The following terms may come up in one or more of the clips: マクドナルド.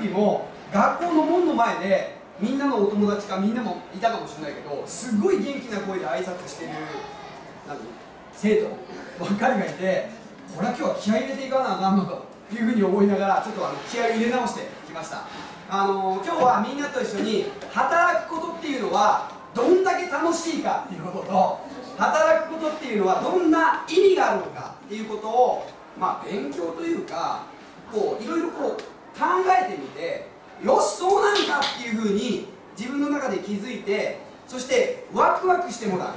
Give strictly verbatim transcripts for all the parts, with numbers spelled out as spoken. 日も学校の門の前でみんなのお友達かみんなもいたかもしれないけど、すごい元気な声で挨拶してるなんか生徒ばっかりがいて、これは今日は気合い入れていかなあかんのというふうに思いながら、ちょっとあの気合い入れ直してきました。あの今日はみんなと一緒に働くことっていうのはどんだけ楽しいかっていうことと、働くことっていうのはどんな意味があるのかっていうことを、まあ、勉強というかこういろいろこう考えてみて、よしそうなんかっていうふうに自分の中で気づいて、そしてワクワクしてもらう。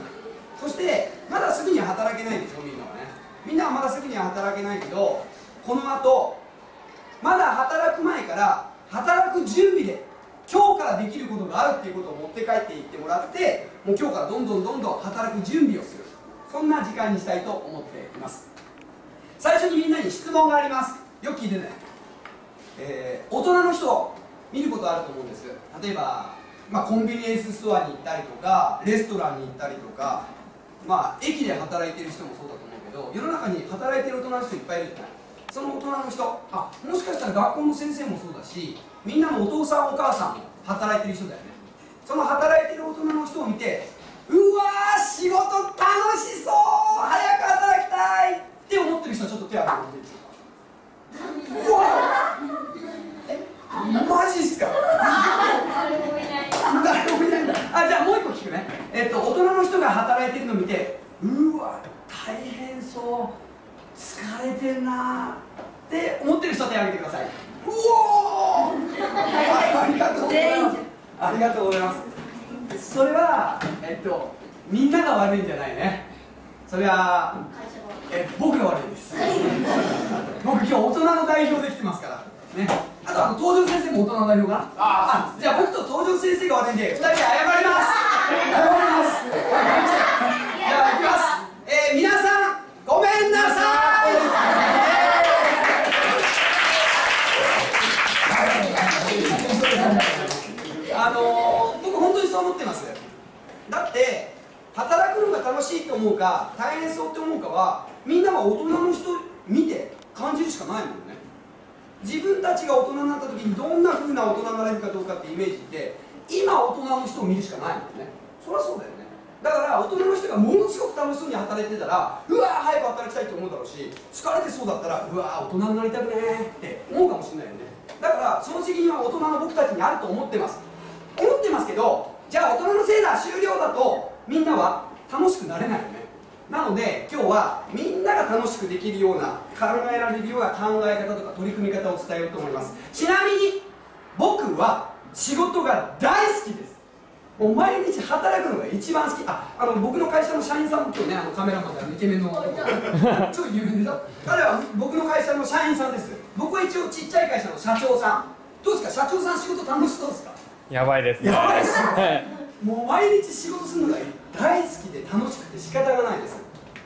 そしてまだすぐには働けないんですよ、みんなはね。みんなはまだすぐには働けないけど、このあとまだ働く前から働く準備で今日からできることがあるっていうことを持って帰っていってもらって、もう今日からどんどんどんどん働く準備をする、そんな時間にしたいと思っています。最初にみんなに質問があります。よく聞いてね、えー、大人の人を見ることあると思うんです。例えば、まあ、コンビニエンスストアに行ったりとか、レストランに行ったりとか、まあ、駅で働いてる人もそうだと思うけど、世の中に働いてる大人の人いっぱいいるじゃない。その大人の人、あ、もしかしたら学校の先生もそうだし、みんなのお父さんお母さんも働いてる人だよね。その働いてる大人の人を見て、うわー仕事楽しそう、早く働きたいって思ってる人はちょっと手を挙げてみてください。うわーえ、マジっすか。誰もいない誰もいないんだ。あ、じゃあもう一個聞くね。えっと大人の人が働いてるのを見て、うわ大変そう、疲れてんなって思ってる人は手を挙げてください。うおーありがとうございます。ありがとうございます。それは、えっと、みんなが悪いんじゃないね。それはえ僕が悪いです。僕今日大人の代表できてますからね。あとあの東條先生も大人の代表かな。ああ、じゃあ僕と東條先生が悪いんでふたりで謝ります。謝ります。じゃあいきます。えー、皆さんごめんなさい。あのー、僕本当にそう思ってます。だって働くのが楽しいと思うか大変そうって思うかは、みんなは大人の人見て感じるしかないもんね。自分たちが大人になった時にどんな風な大人になれるかどうかってイメージって今大人の人を見るしかないもんね。そりゃそうだよね。だから大人の人がものすごく楽しそうに働いてたら、うわー早く働きたいと思うだろうし、疲れてそうだったらうわー大人になりたくねーって思うかもしれないよね。だからその責任は大人の僕たちにあると思ってます思ってますけど、じゃあ大人のせいだ終了だとみんなは楽しくなれないよね。なので今日はみんなが楽しくできるような、考えられるような考え方とか取り組み方を伝えようと思います。ちなみに僕は仕事が大好きです。もう毎日働くのが一番好き。あ、あの僕の会社の社員さんも今日ね、あのカメラマンでイケメンのちょっと有名でしょ。彼は僕の会社の社員さんです。僕は一応ちっちゃい会社の社長さん。どうですか、社長さん仕事楽しそうですか。やばいです。やばいです。もう毎日仕事するのが大好きで楽しくて仕方がないです。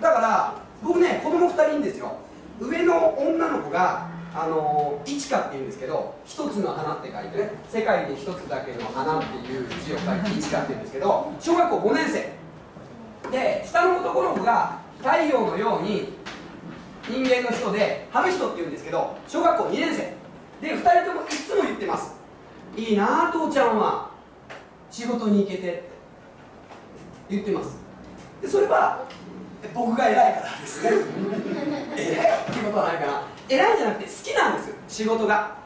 だから僕ね、子供ふたりいるんですよ。上の女の子があのいちかって言うんですけど、一つの花って書いてね、世界に一つだけの花っていう字を書いていちかって言うんですけど、小学校ごねんせいで下の男の子が太陽のように人間の人で春人って言うんですけど、小学校にねんせいでふたりともいつも言ってます。いいなあ父ちゃんは仕事に行けてって言ってます。でそれは僕が偉いからですね。偉いってことはないかな。偉いんじゃなくて好きなんですよ、仕事が。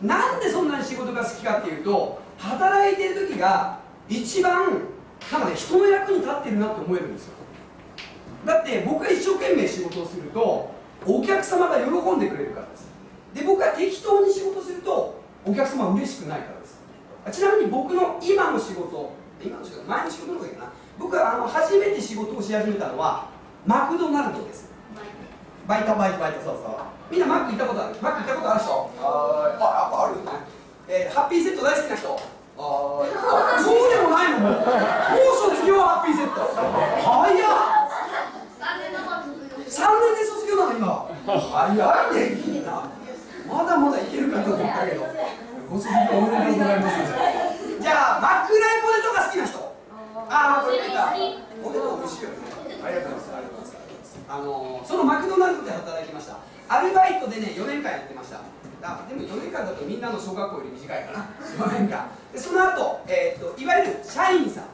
なんでそんなに仕事が好きかっていうと、働いてる時が一番なんかね、人の役に立ってるなって思えるんですよ。だって僕が一生懸命仕事をするとお客様が喜んでくれるからです。で僕が適当に仕事するとお客様は嬉しくないからです。ちなみに僕の今の仕事今の仕事前の仕事の方がいいかな。僕はあの初めて仕事をし始めたのはマクドナルドです。バイトバイトバイトそうそう。みんなマック行ったことある。マック行ったことある人。ああ、やっぱあるよね。えー、ハッピーセット大好きな人。ああ、そうでもないの。もう卒業はハッピーセット。早っ。さんねんで卒業なの今。早いねみんな。まだまだいけるかと思ったけど。ご卒業おめでとうございます。じゃあマックフライポテトが好きな人。ああ、これ見た。ポテト美味しいよね。ありがとうございます。あのー、そのマクドナルドで働きました。アルバイトでねよねんかんやってました。が、でもよねんかんだとみんなの小学校より短いからよねんかんで、その後、えー、といわゆる社員さん、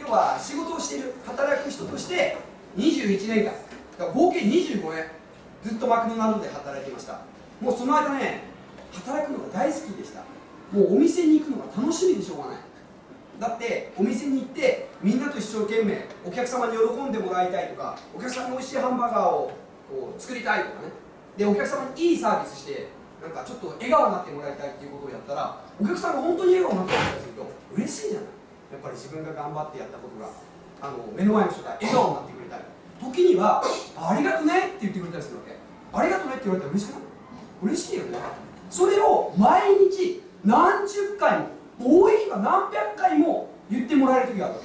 要は仕事をしている働く人としてにじゅういちねんかん、だから合計にじゅうごねんずっとマクドナルドで働いていました。もうその間ね、働くのが大好きでした。もうお店に行くのが楽しみでしょうがない。だってお店に行ってみんなと一生懸命お客様に喜んでもらいたいとか、お客さんにおいしいハンバーガーをこう作りたいとかね、でお客様にいいサービスしてなんかちょっと笑顔になってもらいたいっていうことをやったら、お客さんが本当に笑顔になってもらったりすると嬉しいじゃない。やっぱり自分が頑張ってやったことがあの目の前の人が笑顔になってくれたり、時にはありがとねって言ってくれたりするわけ。ありがとねって言われたら嬉しくない？嬉しいよね。それを毎日何十回も、多い日は何百回も言ってもらえる時があるわ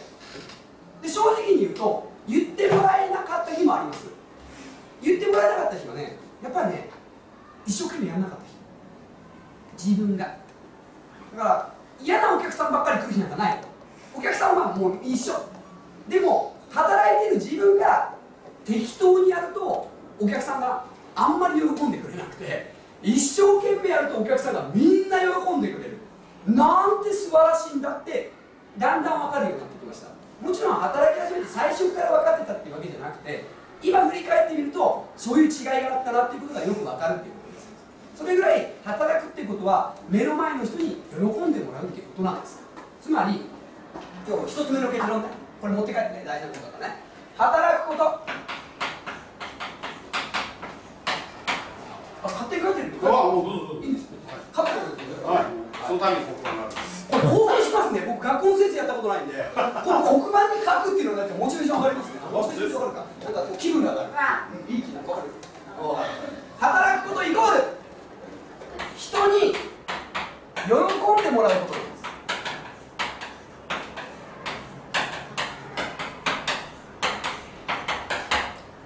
けで、正直に言うと言ってもらえなかった日もあります。言ってもらえなかった日はね、やっぱりね、一生懸命やらなかった日、自分がだから嫌なお客さんばっかり来る日なんかない。お客さんはもう一緒でも、働いてる自分が適当にやるとお客さんがあんまり喜んでくれなくて、一生懸命やるとお客さんがみんな喜んでくれる。なんて素晴らしいんだってだんだん分かるようになってきました。もちろん働き始めて最初から分かってたっていうわけじゃなくて、今振り返ってみるとそういう違いがあったなっていうことがよく分かるっていうことです。それぐらい働くっていうことは目の前の人に喜んでもらうっていうことなんです。つまり今日一つ目の結論だ。これ持って帰ってね、大事なことだね。働くこと、勝手に書いてるってこといいんですか。勝手に書いてる、はい、そのために黒板があるんです。これ興奮しますね。僕学校の先生やったことないんでこの黒板に書くっていうのはだってモチベーション上がりますね。モチベーション上がるか、なんか気分が上がる、いい気分が上がる。働くことイコール人に喜んでもらうことです。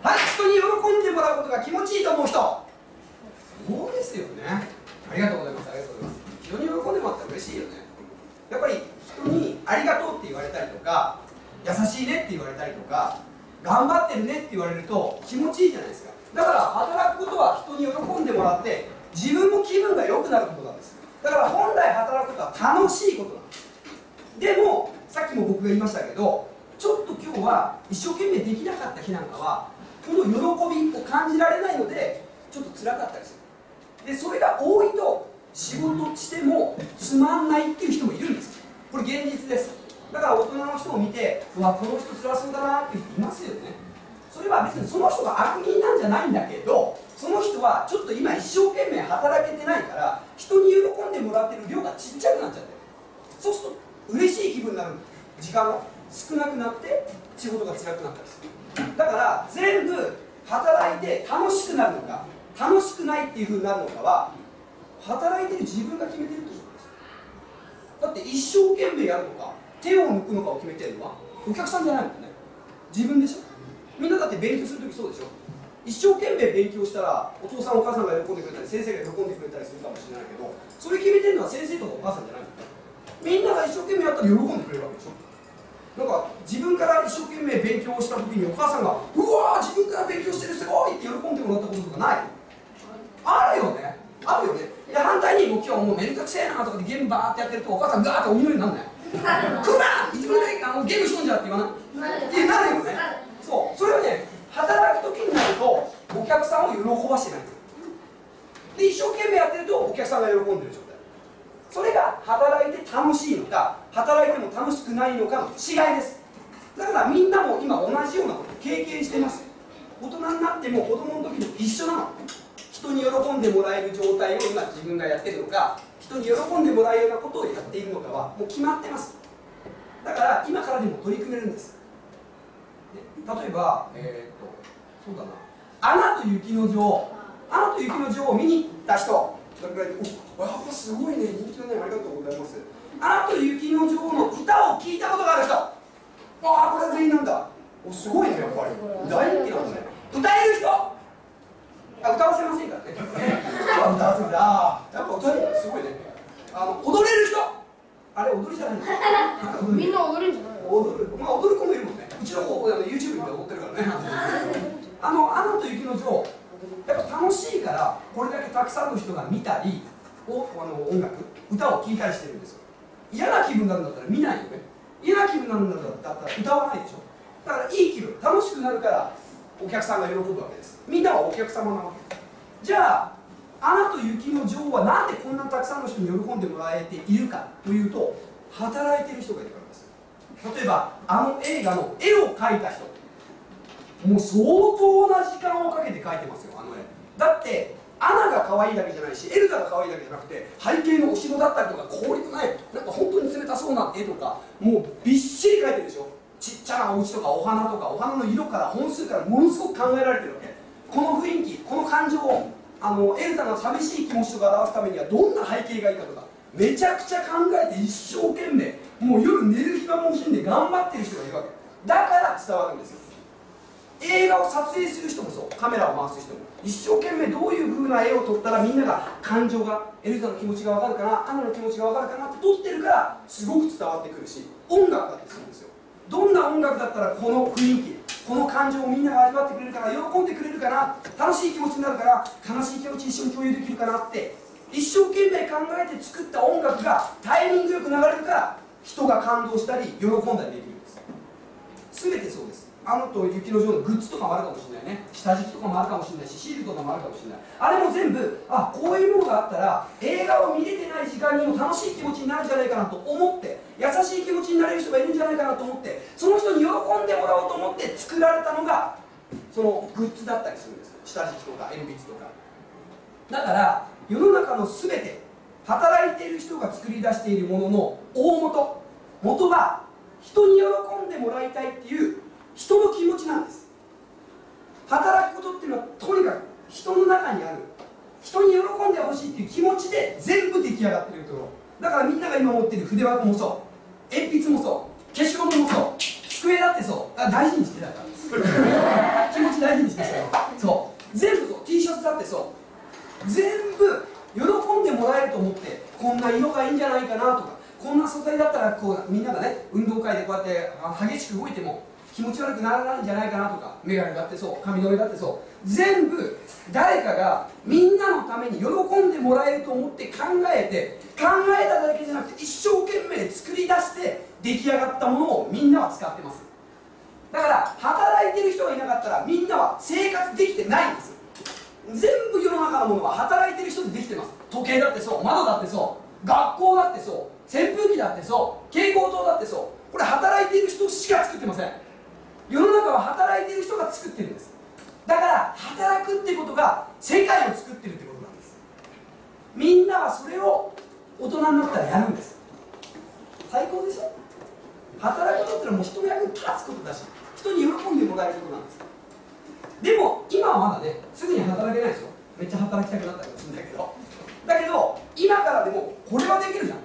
はい、人に喜んでもらうことが気持ちいいと思う人、そうですよね。ありがとうございます、ありがとうございます。人に喜んでもらったら嬉しいよね。やっぱり人にありがとうって言われたりとか、優しいねって言われたりとか、頑張ってるねって言われると気持ちいいじゃないですか。だから働くことは人に喜んでもらって自分も気分が良くなることなんです。だから本来働くことは楽しいことなんです。でもさっきも僕が言いましたけど、ちょっと今日は一生懸命できなかった日なんかはこの喜びを感じられないのでちょっと辛かったりする。でそれが多いと仕事してもつまんないっていう人もいるんです。これ現実です。だから大人の人を見て、うわこの人辛そうだなっていう人いますよね。それは別にその人が悪人なんじゃないんだけど、その人はちょっと今一生懸命働けてないから人に喜んでもらってる量がちっちゃくなっちゃってる。そうすると嬉しい気分になる時間が少なくなって仕事が辛くなったりする。だから全部働いて楽しくなるのか楽しくないっていうふうになるのかは、働いてる自分が決めてるってことです。だって一生懸命やるのか手を抜くのかを決めてるのはお客さんじゃないもんね。自分でしょ。みんなだって勉強するときそうでしょ。一生懸命勉強したらお父さんお母さんが喜んでくれたり先生が喜んでくれたりするかもしれないけど、それ決めてるのは先生とかお母さんじゃないもんね。みんなが一生懸命やったら喜んでくれるわけでしょ。なんか自分から一生懸命勉強したときにお母さんが「うわー自分から勉強してるすごい!」って喜んでもらったこととかない？あるよね。あるよね。で反対にもう今日もうめんどくせえなとかでゲームバーってやってるとお母さんガーってお見ようになんない。来るな、いつもないからもうゲームしとんじゃって言わないってなるよね。そう、それはね、働く時になるとお客さんを喜ばしてないで一生懸命やってるとお客さんが喜んでる状態。それが働いて楽しいのか働いても楽しくないのかの違いです。だからみんなも今同じようなことを経験してます。大人になっても子供の時に一緒なの。人に喜んでもらえる状態を今自分がやってるのか、人に喜んでもらえるようなことをやっているのかはもう決まってます。だから今からでも取り組めるんです。例えば、えー、っとそうだな「アナと雪の女王」「アナと雪の女王」を見に行った人どれくらいで「おわあすごいね、人気のね、ありがとうございます」「アナと雪の女王」の歌を聴いたことがある人、ああこれ全員なんだ、おすごいね、やっぱり大人気なんだね。歌える人、あ、歌わせませんからね。あ、歌わせません。ああ、やっぱ歌える、すごいね。あの、踊れる人。あれ、踊りじゃないの。みんな踊るんじゃないの。踊る、まあ、踊る子もいるもんね。うちの子、あの、YouTube で踊ってるからね。あの、アナと雪の女王。やっぱ楽しいから、これだけたくさんの人が見たり、をあの音楽歌を聴いたりしてるんですよ。嫌な気分になるんだったら見ないよね。嫌な気分になるんだったら歌わないでしょ。だからいい気分、楽しくなるからお客さんが喜ぶわけです。みんなはお客様なわけ。じゃあ「アナと雪の女王」はなんでこんなたくさんの人に喜んでもらえているかというと、働いてる人がいるからです。例えばあの映画の絵を描いた人、もう相当な時間をかけて描いてますよ、あの絵。だってアナが可愛いだけじゃないし、エルダが可愛いだけじゃなくて、背景のお城だったりとか氷のないなんか本当に冷たそうな絵とか、もうびっしり描いてるでしょ。ちっちゃなお家とかお花とか、お花の色から本数からものすごく考えられてるわけ。この雰囲気、この感情をあのエルダの寂しい気持ちとか表すためにはどんな背景がいいかとか、めちゃくちゃ考えて一生懸命、もう夜寝る暇も惜しんで頑張ってる人がいるわけだから伝わるんですよ。映画を撮影する人もそう、カメラを回す人も一生懸命どういう風な絵を撮ったらみんなが感情が、エルザの気持ちが分かるかな、アナの気持ちが分かるかなって撮ってるからすごく伝わってくるし、音楽だってそうですよ。どんな音楽だったらこの雰囲気、この感情をみんなが味わってくれるから、喜んでくれるかな、楽しい気持ちになるから、悲しい気持ち一緒に共有できるかなって、一生懸命考えて作った音楽がタイミングよく流れるから人が感動したり喜んだりできるんです。全てそうです。アナと雪の女王のグッズとかもあるかもしれないね、下敷きとかもあるかもしれないし、シールとかもあるかもしれない。あれも全部、あ、こういうものがあったら映画を見れてない時間にも楽しい気持ちになるんじゃないかなと思って、優しい気持ちになれる人がいるんじゃないかなと思って、その人に喜んでもらおうと思って作られたのがそのグッズだったりするんです。下敷きとか鉛筆とか。だから世の中の全て、働いている人が作り出しているものの大元元は、人に喜んでもらいたいっていう人の気持ちなんです。働くことっていうのはとにかく人の中にある、人に喜んでほしいっていう気持ちで全部出来上がってるところだから、みんなが今持ってる筆箱もそう、鉛筆もそう、消しゴムもそう、机だってそう、あ、大事にしてたからです気持ち大事にしてたよ。そう、全部そう、 T シャツだってそう、全部喜んでもらえると思って、こんな色がいいんじゃないかなとか、こんな素材だったらこうみんながね、運動会でこうやって激しく動いても気持ち悪くならないんじゃないかなとか、眼鏡だってそう、髪の毛だってそう、全部誰かがみんなのために喜んでもらえると思って考えて、考えただけじゃなくて一生懸命作り出して出来上がったものをみんなは使ってます。だから働いてる人がいなかったらみんなは生活できてないんです。全部世の中のものは働いてる人でできてます。時計だってそう、窓だってそう、学校だってそう、扇風機だってそう、蛍光灯だってそう、これ働いている人しか作ってません。世の中は働いている人が作ってるんです。だから働くってことが世界を作ってるってことなんです。みんなはそれを大人になったらやるんです。最高でしょ。働くことってのはもう人の役に立つことだし、人に喜んでもらえることなんです。でも今はまだね、すぐに働けないでしょ。めっちゃ働きたくなったかもしれないけど、だけど今からでもこれはできるじゃん。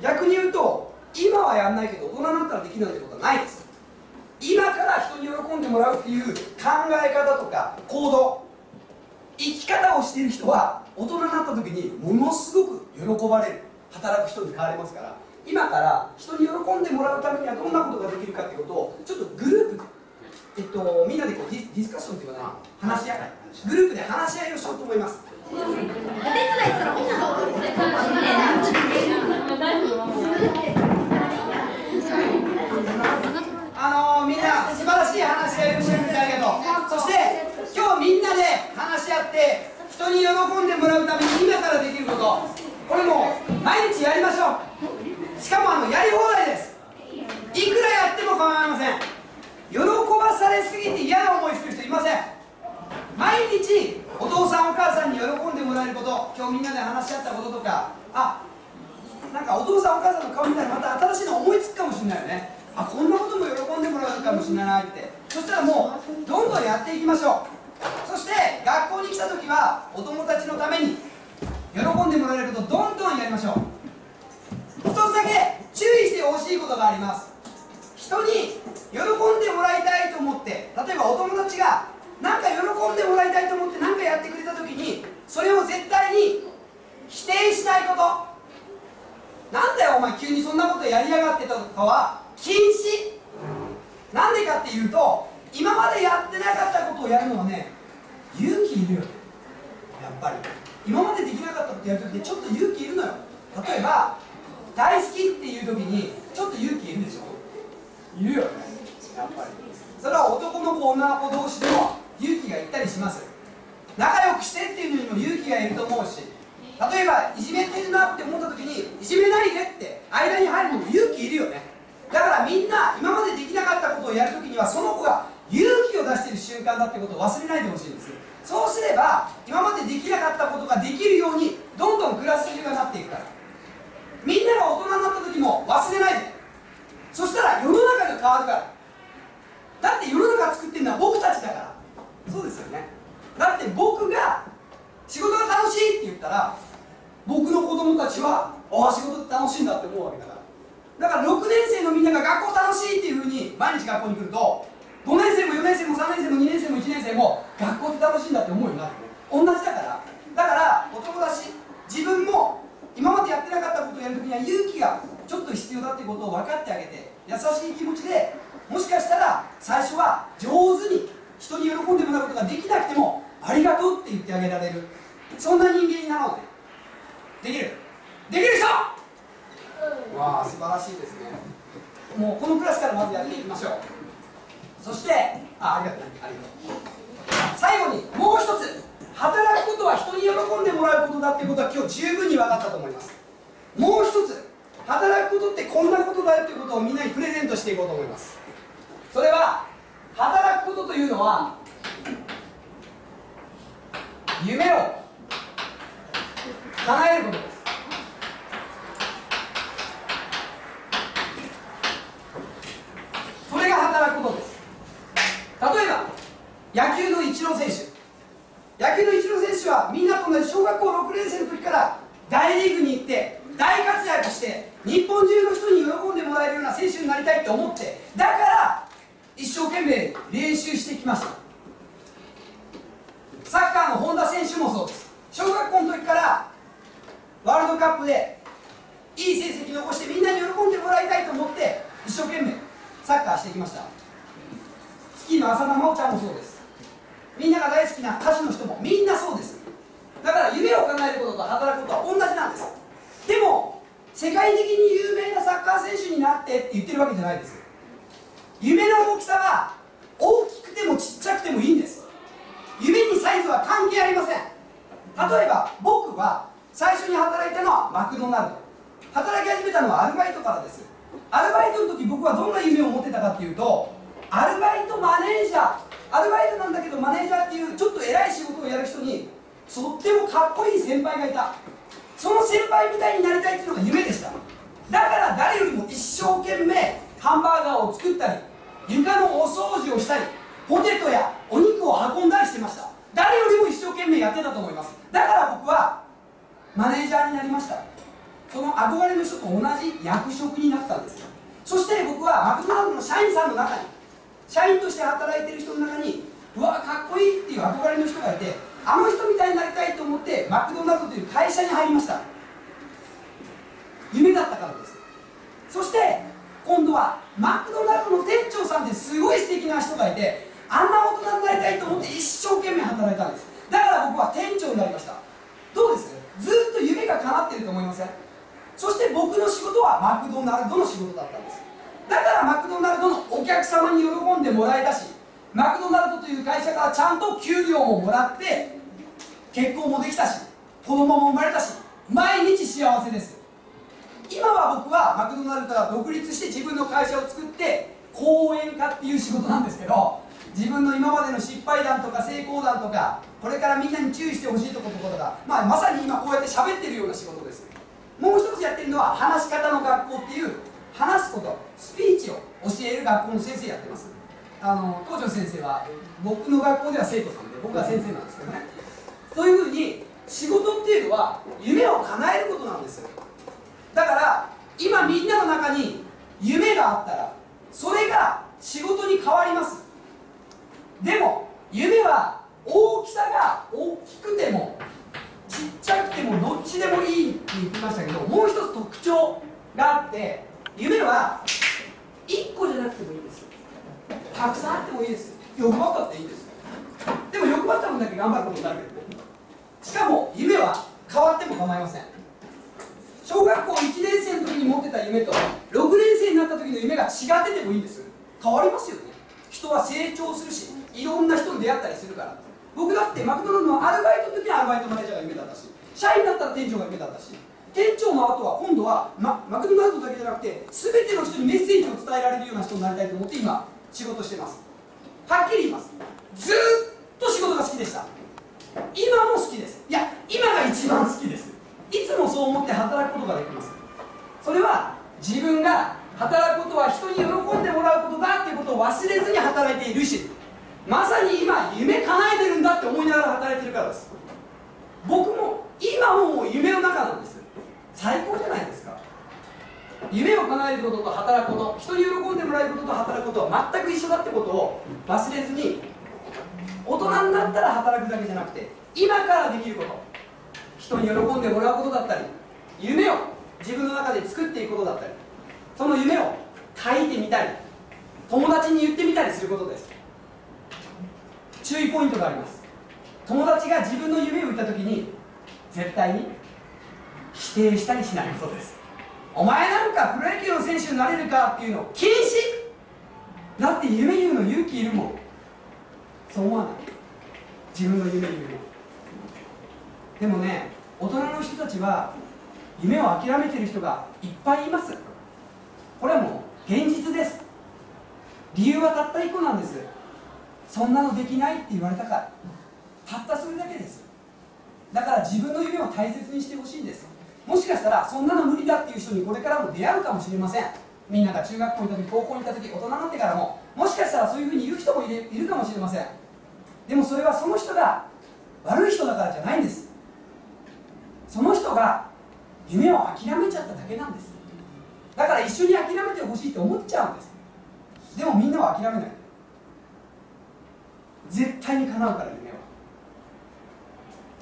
逆に言うと今はやんないけど大人になったらできるなんてことはないです。今から人に喜んでもらうっていう考え方とか行動、生き方をしている人は大人になった時にものすごく喜ばれる、働く人に変われますから、今から人に喜んでもらうためにはどんなことができるかってことを、ちょっとグループ、えっと、みんなでこうディスカッションっていうかな、話し合い、グループで話し合いをしようと思います。お手伝いするあのー、みんな素晴らしい話し合いをしてるんだけど、そして今日みんなで話し合って人に喜んでもらうために今からできること、これもう毎日やりましょう。しかもあのやり放題です。いくらやっても構いません。喜ばされすぎて嫌な思いする人いません。毎日お父さんお母さんに喜んでもらえること、今日みんなで話し合ったこととか、あ、なんかお父さんお母さんの顔見たらまた新しいの思いつくかもしれないよね。あ、こんなことも喜んでもらえるかもしれないって。そしたらもうどんどんやっていきましょう。そして学校に来た時はお友達のために喜んでもらえることどんどんやりましょう。一つだけ注意してほしいことがあります。人に喜んでもらいたいと思って、例えばお友達が何か喜んでもらいたいと思って何かやってくれた時に、それを絶対に否定しないこと。なんだよお前急にそんなことやりやがってたとかは禁止。なんでかっていうと、今までやってなかったことをやるのはね、勇気いるよね。やっぱり今までできなかったことやるときってちょっと勇気いるのよ。例えば大好きっていうときにちょっと勇気いるでしょ。いるよね、やっぱり。それは男の子女の子同士でも勇気がいったりします。仲良くしてっていうのにも勇気がいると思うし、例えばいじめてるなって思ったときにいじめないでって間に入るのも勇気いるよね。だからみんな今までできなかったことをやるときにはその子が勇気を出している習慣だってことを忘れないでほしいんです。そうすれば今までできなかったことができるようにどんどんクラス中がなっていくから、みんなが大人になった時も忘れないで。そしたら世の中が変わるから。だって世の中作ってるのは僕たちだから。そうですよね。だって僕が仕事が楽しいって言ったら僕の子供たちはああ仕事って楽しいんだって思うわけだから。だからろくねん生のみんなが学校楽しいっていうふうに毎日学校に来るとごねん生もよねん生もさんねん生もにねん生もいちねん生も学校って楽しいんだって思うようになって同じだから。だから男だし自分も今までやってなかったことをやるときには勇気がちょっと必要だってことを分かってあげて、優しい気持ちで、もしかしたら最初は上手に人に喜んでもらうことができなくてもありがとうって言ってあげられる、そんな人間になろうね。できるできる人、うん、わあ素晴らしいですね。もうこのクラスからまずやっていきましょう。そして、あ、ありがとう、ありがとう。最後にもう一つ、働くことは人に喜んでもらうことだってことは今日十分に分かったと思います。もう一つ、働くことってこんなことだよってことをみんなにプレゼントしていこうと思います。それは、働くことというのは、夢を叶えることです。それが働くことです。例えば野球のイチロー選手、野球のイチロー選手はみんなと同じ小学校ろくねん生の時から大リーグに行って大活躍して日本中の人に喜んでもらえるような選手になりたいと思って、だから一生懸命練習してきました。サッカーの本田選手もそうです。小学校の時からワールドカップでいい成績残してみんなに喜んでもらいたいと思って一生懸命サッカーしてきました。好きな浅田真央ちゃんもそうです。みんなが大好きな歌手の人もみんなそうです。だから夢を叶えることと働くことは同じなんです。でも世界的に有名なサッカー選手になってって言ってるわけじゃないです。夢の大きさは大きくてもちっちゃくてもいいんです。夢にサイズは関係ありません。例えば僕は最初に働いたのはマクドナルド、働き始めたのはアルバイトからです。アルバイトの時僕はどんな夢を持ってたかっていうと、アルバイトマネージャー、アルバイトなんだけどマネージャーっていうちょっと偉い仕事をやる人にとってもかっこいい先輩がいた。その先輩みたいになりたいっていうのが夢でした。だから誰よりも一生懸命ハンバーガーを作ったり床のお掃除をしたりポテトやお肉を運んだりしてました。誰よりも一生懸命やってたと思います。だから僕はマネージャーになりました。その憧れの人と同じ役職になったんですよ。そして僕はマクドナルドの社員さんの中に、社員として働いてる人の中にうわかっこいいっていう憧れの人がいて、あの人みたいになりたいと思ってマクドナルドという会社に入りました。夢だったからです。そして今度はマクドナルドの店長さんってすごい素敵な人がいて、あんな大人になりたいと思って一生懸命働いたんです。だから僕は店長になりました。どうです？ずっと夢が叶ってると思いません？そして僕の仕事はマクドナルドの仕事だったんです。だからマクドナルドのお客様に喜んでもらえたし、マクドナルドという会社からちゃんと給料ももらって結婚もできたし子供も生まれたし毎日幸せです。今は僕はマクドナルドから独立して自分の会社を作って講演家っていう仕事なんですけど、自分の今までの失敗談とか成功談とかこれからみんなに注意してほしいところとか、まあ、まさに今こうやって喋ってるような仕事です。もう一つやってるのは話し方の学校っていう話すこと、スピーチを教える学校の先生やってます。あの東條先生は僕の学校では生徒さんで僕は先生なんですけどね。そういうふうに仕事っていうのは夢を叶えることなんですよ。だから今みんなの中に夢があったらそれが仕事に変わります。でも夢は大きさが大きくてもちっちゃくてもどっちでもいいって言ってましたけど、もう一つ特徴があって、夢はいっこじゃなくてもいいです。たくさんあってもいいです。欲張ったっていいです。でも欲張った分だけ頑張ることになる。しかも夢は変わっても構いません。小学校いちねんせいの時に持ってた夢とろくねんせいになった時の夢が違っててもいいんです。変わりますよね。人は成長するし、いろんな人に出会ったりするから。僕だってマクドナルドのアルバイトの時はアルバイトマネージャーが夢だったし、社員だったら店長が夢だったし、店長の後は今度は、ま、マクドナルドだけじゃなくて全ての人にメッセージを伝えられるような人になりたいと思って今仕事してます。はっきり言います。ずーっと仕事が好きでした。今も好きです。いや、今が一番好きです。いつもそう思って働くことができます。それは自分が働くことは人に喜んでもらうことだっていうことを忘れずに働いているし、まさに今夢叶えてるんだって思いながら働いてるからです。僕も今もう夢の中なんです。最高じゃないですか。夢を叶えることと働くこと、人に喜んでもらえることと働くことは全く一緒だってことを忘れずに、大人になったら働くだけじゃなくて今からできること、人に喜んでもらうことだったり、夢を自分の中で作っていくことだったり、その夢を書いてみたり友達に言ってみたりすることです。注意ポイントがあります。友達が自分の夢を言った時に絶対に否定したりしないことです。お前なんかプロ野球の選手になれるかっていうの禁止だって。夢言うの勇気いるもん。そう思わない。自分の夢言うの。でもね、大人の人たちは夢を諦めてる人がいっぱいいます。これはもう現実です。理由はたったいっこなんです。そんなのできないって言われたから。たったそれだけです。だから自分の夢を大切にしてほしいんです。もしかしたらそんなの無理だっていう人にこれからも出会うかもしれません。みんなが中学校にいた時、高校にいた時、大人になってからももしかしたらそういうふうに言う人もいるかもしれません。でもそれはその人が悪い人だからじゃないんです。その人が夢を諦めちゃっただけなんです。だから一緒に諦めてほしいと思っちゃうんです。でもみんなは諦めない。絶対に叶うから夢は。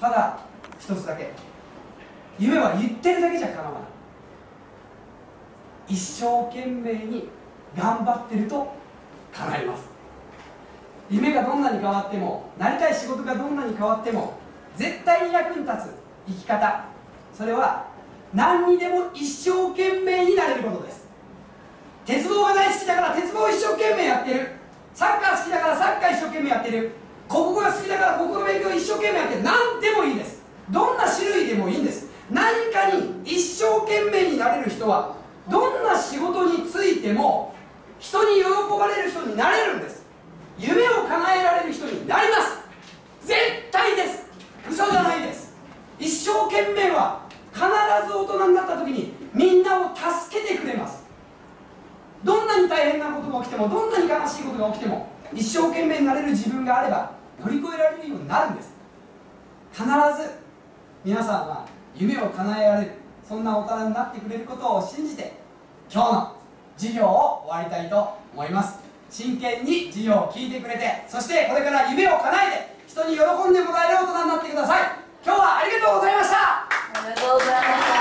ただ一つだけ、夢は言ってるだけじゃ叶わない。一生懸命に頑張ってると叶います。夢がどんなに変わっても、なりたい仕事がどんなに変わっても絶対に役に立つ生き方、それは何にでも一生懸命になれることです。鉄棒が大好きだから鉄棒を一生懸命やってる、サッカー好きだからサッカー一生懸命やってる、国語が好きだから国語の勉強を一生懸命やってる。何でもいいです。どんな種類でもいいんです。何かに一生懸命になれる人はどんな仕事についても人に喜ばれる人になれるんです。夢を叶えられる人になります。絶対です。嘘じゃないです。一生懸命は必ず大人になった時にみんなを助けてくれます。どんなに大変なことが起きても、どんなに悲しいことが起きても一生懸命になれる自分があれば乗り越えられるようになるんです。必ず皆さんは夢を叶えられる、そんな大人になってくれることを信じて今日の授業を終わりたいと思います。真剣に授業を聞いてくれて、そしてこれから夢を叶えて人に喜んでもらえる大人になってください。今日はありがとうございました。ありがとうございました。